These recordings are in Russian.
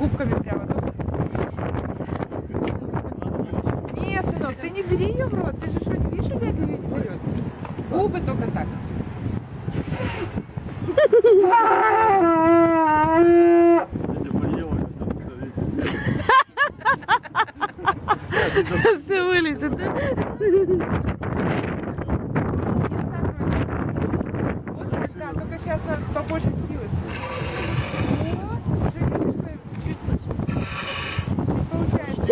губками прямо. Не, сынок, ты не бери ее в рот. Ты же что, не видишь, опять ее не берет? Губы только так. Все вылезет, да? Сейчас надо побольше силы. Уже видишь, что чуть получается.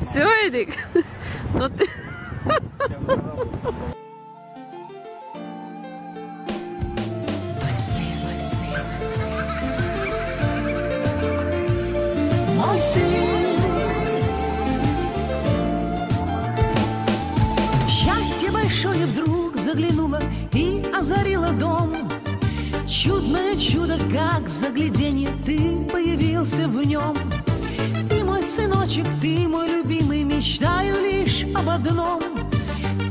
Все, Эдик. Но ты... Вдруг заглянула и озарила дом. Чудное чудо, как загляденье, ты появился в нем. Ты мой сыночек, ты мой любимый, мечтаю лишь об одном.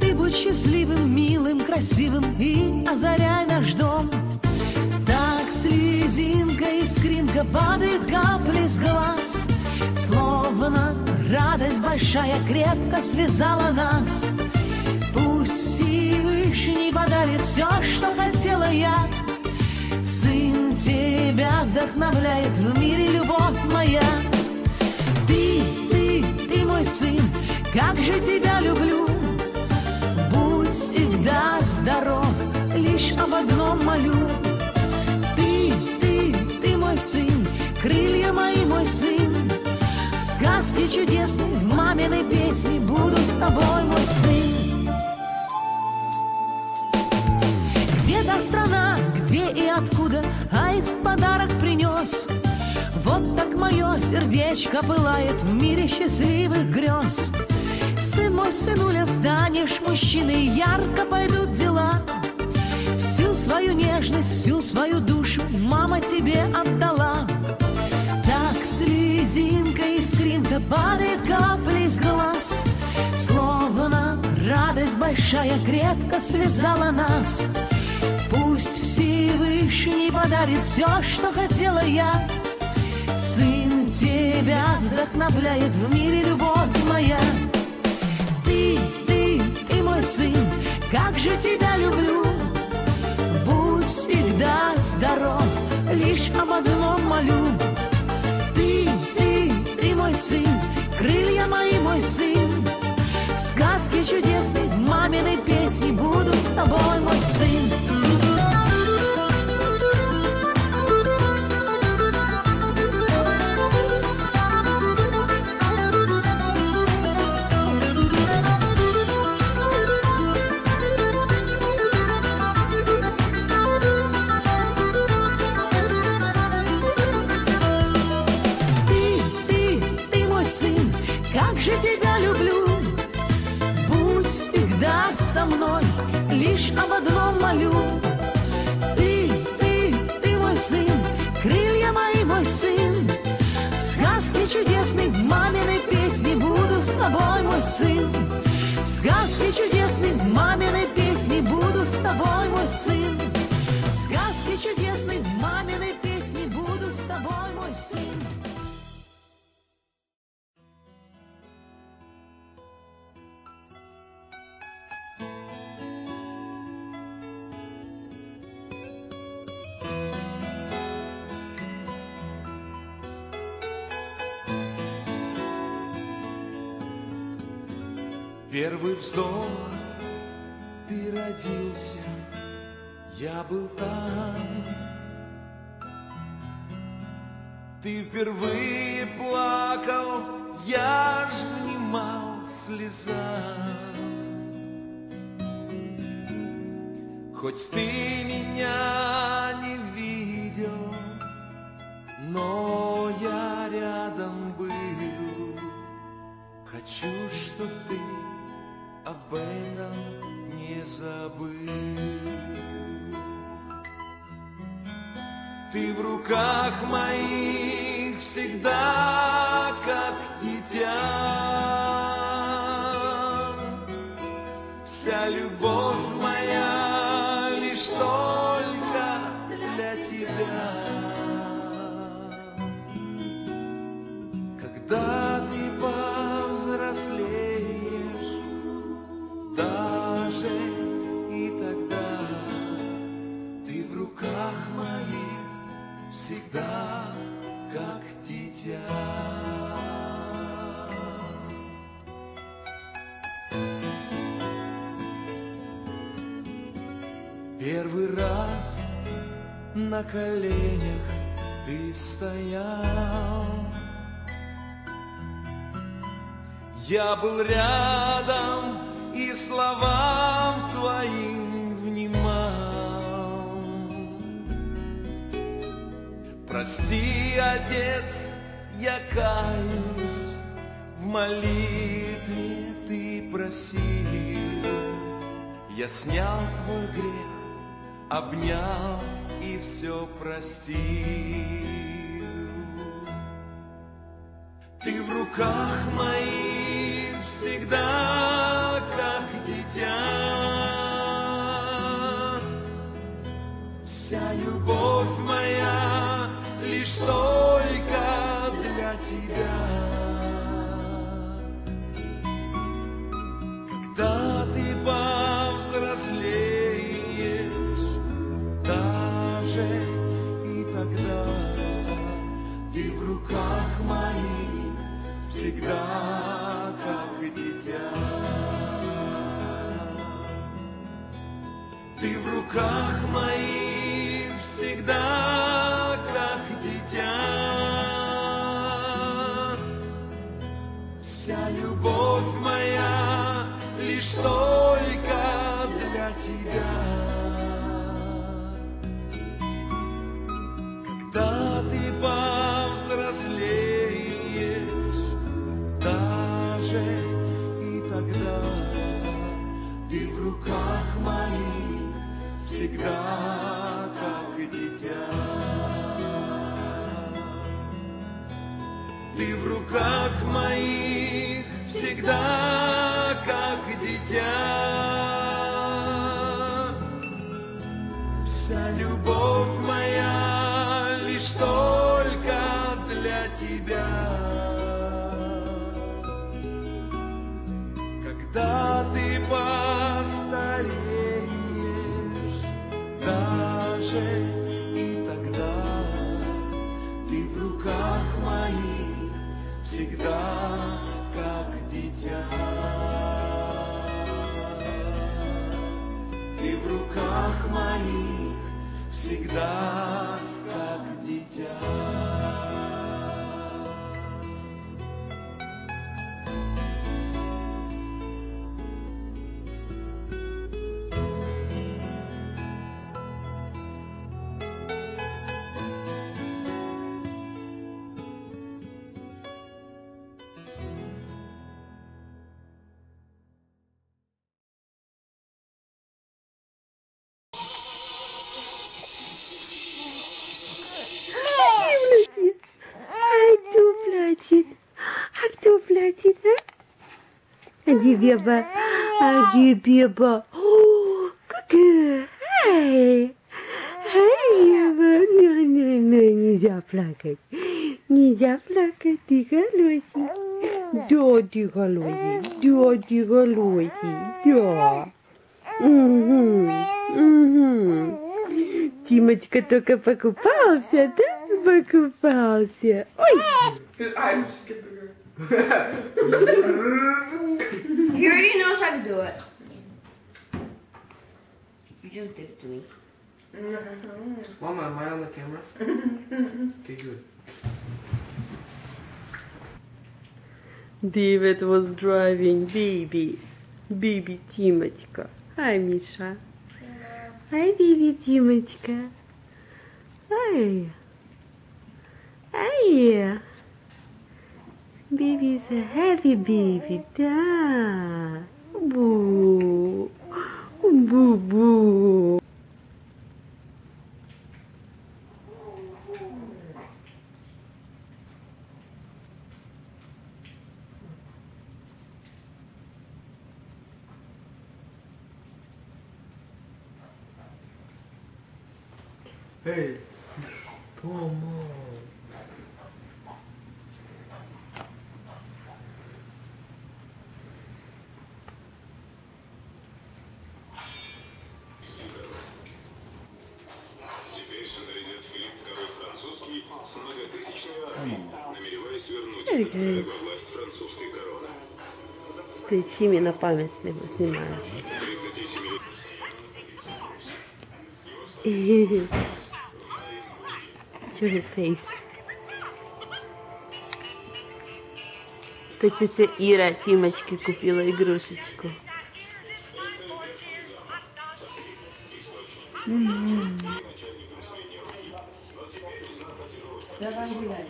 Ты будь счастливым, милым, красивым и озаряй наш дом. Так слезинка искринка падает капли с глаз, словно радость большая крепко связала нас. Пусть Всевышний подарит все, что хотела я. Сын тебя вдохновляет, в мире любовь моя. Ты мой сын, как же тебя люблю. Будь всегда здоров, лишь об одном молю. Ты мой сын, крылья мои, мой сын. Сказки чудесные в маминой песне, буду с тобой, мой сын. Страна, где и откуда аист подарок принес. Вот так мое сердечко пылает в мире счастливых грез. Сын мой, сынуля, станешь мужчиной, ярко пойдут дела. Всю свою нежность, всю свою душу мама тебе отдала. Так слезинка искринка падает капли с глаз, словно радость большая крепко связала нас. Пусть Всевышний подарит все, что хотела я. Сын тебя вдохновляет, в мире любовь моя. Ты мой сын, как же тебя люблю. Будь всегда здоров, лишь об одном молю. Ты мой сын, крылья мои, мой сын. Сказки чудесные в маминой песне, буду с тобой, мой сын. Со мной лишь об одном молю. Ты мой сын, крылья мои, мой сын. Сказки чудесные в маминой песне, буду с тобой, мой сын. Сказки чудесные в маминой песне, буду с тобой, мой сын. Сказки чудесные в маминой песне, буду с тобой, мой сын. Первый вздох, ты родился, я был там. Ты впервые плакал, я ж внимал слезам. Хоть ты меня не видел, но я рядом был. Хочу, чтоб ты об этом не забыл. Ты в руках моих всегда как дитя. Вся любовь моя лишь только для тебя. первый раз на коленях ты стоял. Я был рядом и словам твоим внимал. Прости, Отец, я каюсь, в молитве ты просил. Я снял твой грех, обнял и все простил. Ты в руках моих всегда, как дитя. Вся любовь моя лишь только для тебя. Когда ты повзрослеешь, даже и тогда ты в руках моих всегда, как дитя. Ты в руках моих всегда, как дитя. Вся любовь моя лишь только для тебя. Когда ты повзрослеешь, даже и тогда ты в руках моих всегда, как дитя. Ты в руках моих всегда, как дитя. Вся любовь моя лишь только для тебя. Когда ты постареешь, даже и тогда ты в руках моих всегда, как дитя. В руках моих всегда, как дитя. Адибеба, адибеба, о, какая, эй, эй, нельзя плакать, нельзя плакать, ты хороший, да, ты хороший, да, ты хороший, да, Тимочка только покупался, да, покупался, ой. You already knows how to do it. You just did it to me. Mama, am I on the camera? Okay, good. David was driving baby Timochka. Hi, Misha. Hi, baby Timochka. Hi. Hi. Baby is a happy baby, да. Бу, бу, бу. Hey, come on. Тими на память снимают. Show his face. Это тетя Ира Тимочке купила игрушечку. Давай гуляй.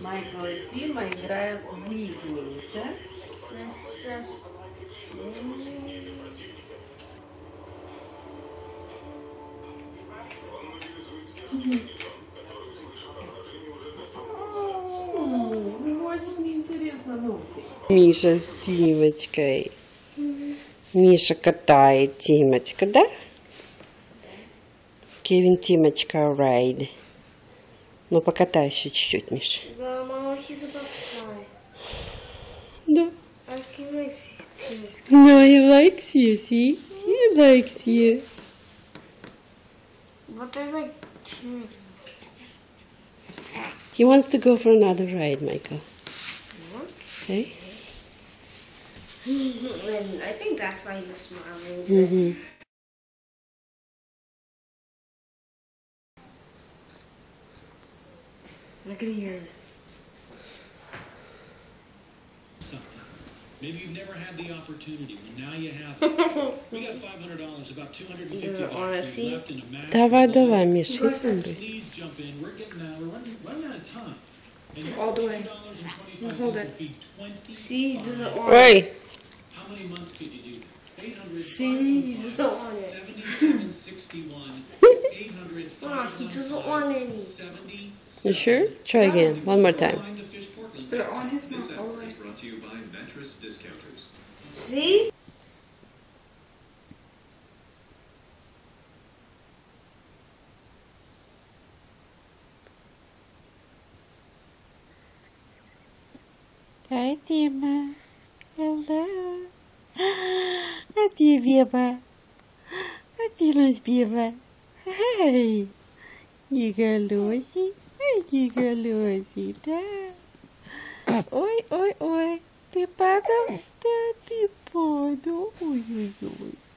Майкл и Тима играют в игрушки. Очень интересно, ну. Миша с Тимочкой. Миша катает Тимочка, да? Кевин Тимочка райд. Ну покатай еще чуть-чуть, Миша. Да, мама, хиза подкатай. Да. No, he likes you, see? He likes you. But there's like two. He wants to go for another ride, Michael. Okay. I think that's why he was smiling. Mm-hmm. Look at here. Maybe you've never had the opportunity, but now you have it. We got $500, about $250 left in a match. Давай, Миша, please jump in. We're getting out. We're running out of time. All the way. Hold it. See, this is orange. How many months could you do? 800. See, this is orange. 7761. 800. Wow, he doesn't want any. You sure? Try again. One more time. Put it on his mouth. All the way. To you by mattress discounters. See? Hi, Dima. Hello. Hi, Dima. Hi, Dima's Bima. Hi. You got Lucy? Hi, you got Lucy. Ой, ты падал, да ты падал, ой-ой-ой.